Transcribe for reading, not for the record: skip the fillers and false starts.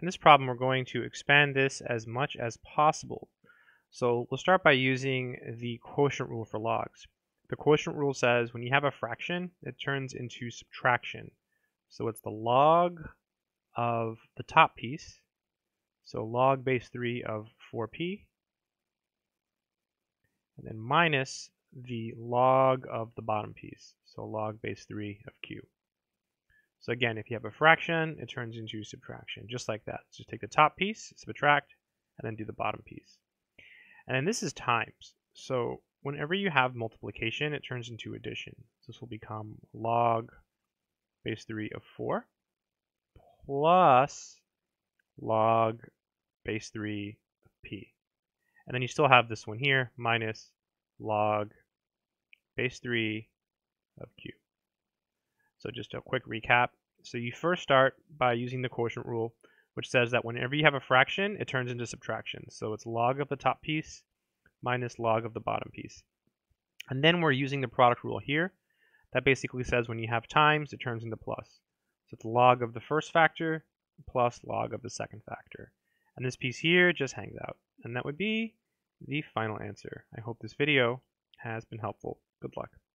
In this problem, we're going to expand this as much as possible. So we'll start by using the quotient rule for logs. The quotient rule says when you have a fraction, it turns into subtraction. So it's the log of the top piece, so log base 3 of 4p, and then minus the log of the bottom piece, so log base 3 of q. So again, if you have a fraction, it turns into subtraction, just like that. Just take the top piece, subtract, and then do the bottom piece. And then this is times. So whenever you have multiplication, it turns into addition. So this will become log base 3 of 4 plus log base 3 of p. And then you still have this one here, minus log base 3 of q. So just a quick recap. So you first start by using the quotient rule, which says that whenever you have a fraction, it turns into subtraction. So it's log of the top piece minus log of the bottom piece. And then we're using the product rule here. That basically says when you have times, it turns into plus. So it's log of the first factor plus log of the second factor. And this piece here just hangs out. And that would be the final answer. I hope this video has been helpful. Good luck.